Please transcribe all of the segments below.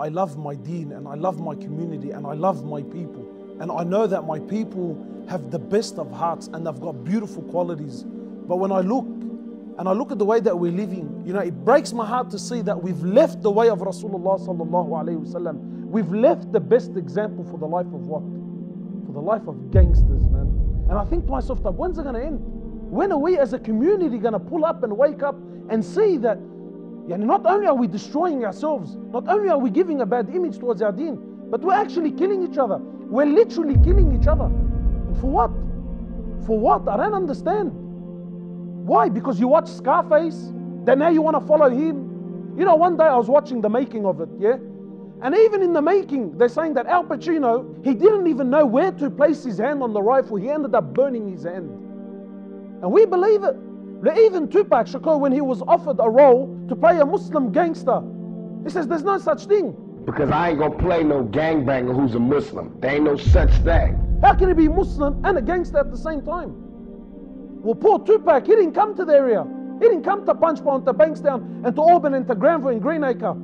I love my deen and I love my community and I love my people. And I know that my people have the best of hearts and they've got beautiful qualities. But when I look, and I look at the way that we're living, you know, it breaks my heart to see that we've left the way of Rasulullah sallallahu alayhi wasallam. We've left the best example for the life of what? For the life of gangsters, man. And I think to myself, that when's it gonna end? When are we as a community gonna pull up and wake up and see that not only are we destroying ourselves, not only are we giving a bad image towards our deen, but we're actually killing each other. We're literally killing each other. And for what? For what? I don't understand. Why? Because you watch Scarface, then now you want to follow him. You know, one day I was watching the making of it, yeah? And even in the making, they're saying that Al Pacino, he didn't even know where to place his hand on the rifle. He ended up burning his hand. And we believe it. Even Tupac Shakur, when he was offered a role to play a Muslim gangster, he says there's no such thing. Because I ain't gonna play no gangbanger who's a Muslim. There ain't no such thing. How can he be Muslim and a gangster at the same time? Well, poor Tupac, he didn't come to the area. He didn't come to Punchbowl and to Bankstown and to Auburn and to Granville and Greenacre.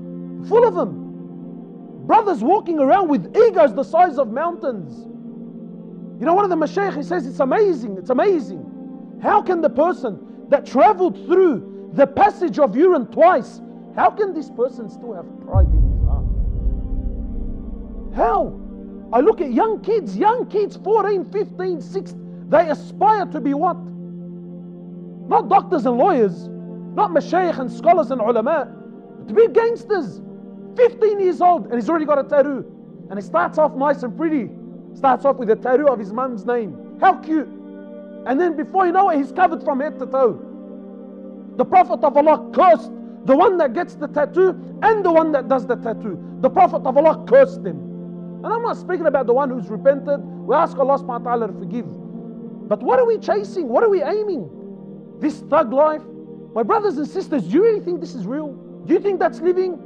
Full of them. Brothers walking around with egos the size of mountains. You know, one of the mashaykh, he says it's amazing, it's amazing. How can the person that traveled through the passage of urine twice, how can this person still have pride in his heart? How? I look at young kids, 14, 15, 16, they aspire to be what? Not doctors and lawyers, not mashaykh and scholars and ulama, but to be gangsters. 15 years old and he's already got a tattoo. And he starts off nice and pretty. Starts off with a tattoo of his mum's name. How cute. And then before you know it, he's covered from head to toe. The Prophet of Allah cursed the one that gets the tattoo and the one that does the tattoo. The Prophet of Allah cursed them. And I'm not speaking about the one who's repented. We ask Allah subhanahu wa ta'ala to forgive. But what are we chasing? What are we aiming? This thug life? My brothers and sisters, do you really think this is real? Do you think that's living?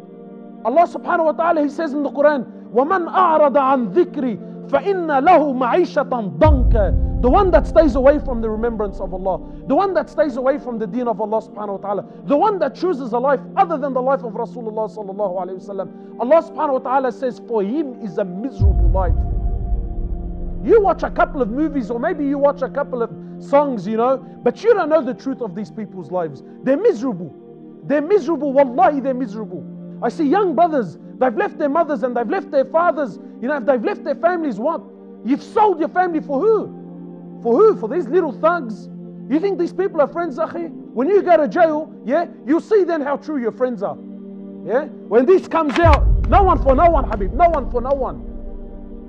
Allah subhanahu wa ta'ala, He says in the Quran, وَمَنْ أَعْرَضَ عَنْ ذِكْرِي فَإِنَّ لَهُ مَعِيشَةً ضَنْكَ. The one that stays away from the remembrance of Allah. The one that stays away from the deen of Allah subhanahu wa ta'ala. The one that chooses a life other than the life of Rasulullah sallallahu alayhi wa sallam. Allah subhanahu wa ta'ala says for him is a miserable life. You watch a couple of movies or maybe you watch a couple of songs, you know. But you don't know the truth of these people's lives. They're miserable. They're miserable. Wallahi, they're miserable. I see young brothers, they've left their mothers and they've left their fathers. You know, if they've left their families, what? You've sold your family for who? For who? For these little thugs? You think these people are friends, akhi? When you go to jail, yeah, you'll see then how true your friends are. Yeah? When this comes out, no one for no one, Habib. No one for no one.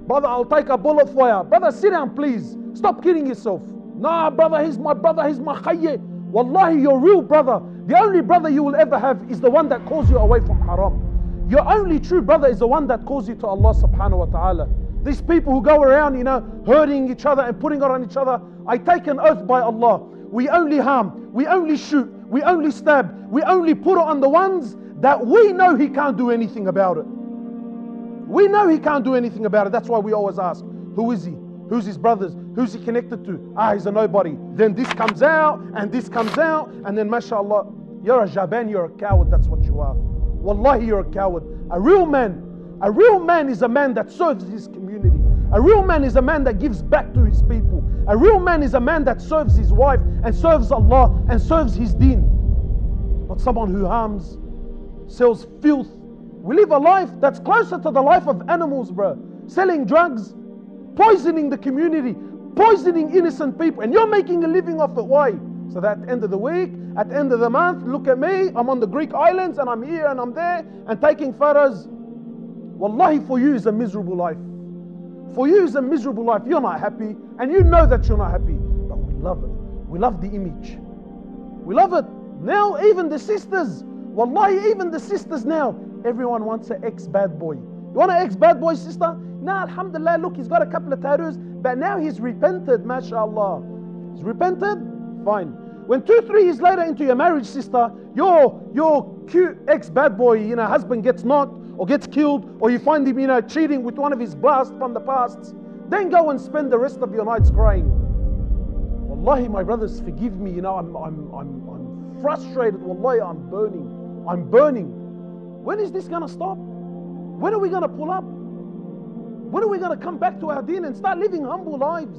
Brother, I'll take a bullet for you. Brother, sit down, please. Stop kidding yourself. Nah, brother, he's my khayy. Wallahi, your real brother, the only brother you will ever have is the one that calls you away from haram. Your only true brother is the one that calls you to Allah subhanahu wa ta'ala. These people who go around, you know, hurting each other and putting on each other. I take an oath by Allah. We only harm, we only shoot, we only stab, we only put it on the ones that we know he can't do anything about it. We know he can't do anything about it. That's why we always ask, who is he? Who's his brothers? Who's he connected to? Ah, he's a nobody. Then this comes out, and then mashallah, you're a jaban, you're a coward, that's what you are. Wallahi, you're a coward. A real man is a man that serves his community. A real man is a man that gives back to his people. A real man is a man that serves his wife and serves Allah and serves his deen. Not someone who harms, sells filth. We live a life that's closer to the life of animals, bro. Selling drugs, poisoning the community, poisoning innocent people. And you're making a living off it. Why? So that at the end of the week, at the end of the month, look at me. I'm on the Greek islands and I'm here and I'm there and taking photos. Wallahi, for you is a miserable life. For you is a miserable life. You're not happy and you know that you're not happy. But we love it. We love the image. We love it. Now even the sisters. Wallahi, even the sisters now. Everyone wants an ex-bad boy. You want an ex-bad boy sister? Nah, alhamdulillah, look, he's got a couple of tattoos. But now he's repented, mashallah. He's repented? Fine. When 2-3 years later into your marriage, sister, your cute ex-bad boy, you know, husband gets knocked or gets killed, or you find him, you know, cheating with one of his blasts from the past, then go and spend the rest of your nights crying. Wallahi, my brothers, forgive me, you know, I'm frustrated, wallahi, I'm burning. When is this gonna stop? When are we going to pull up? When are we going to come back to our deen and start living humble lives?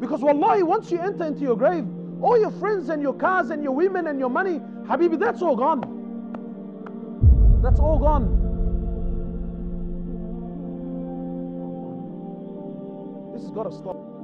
Because wallahi, once you enter into your grave, all your friends and your cars and your women and your money, habibi, that's all gone. That's all gone. This has got to stop.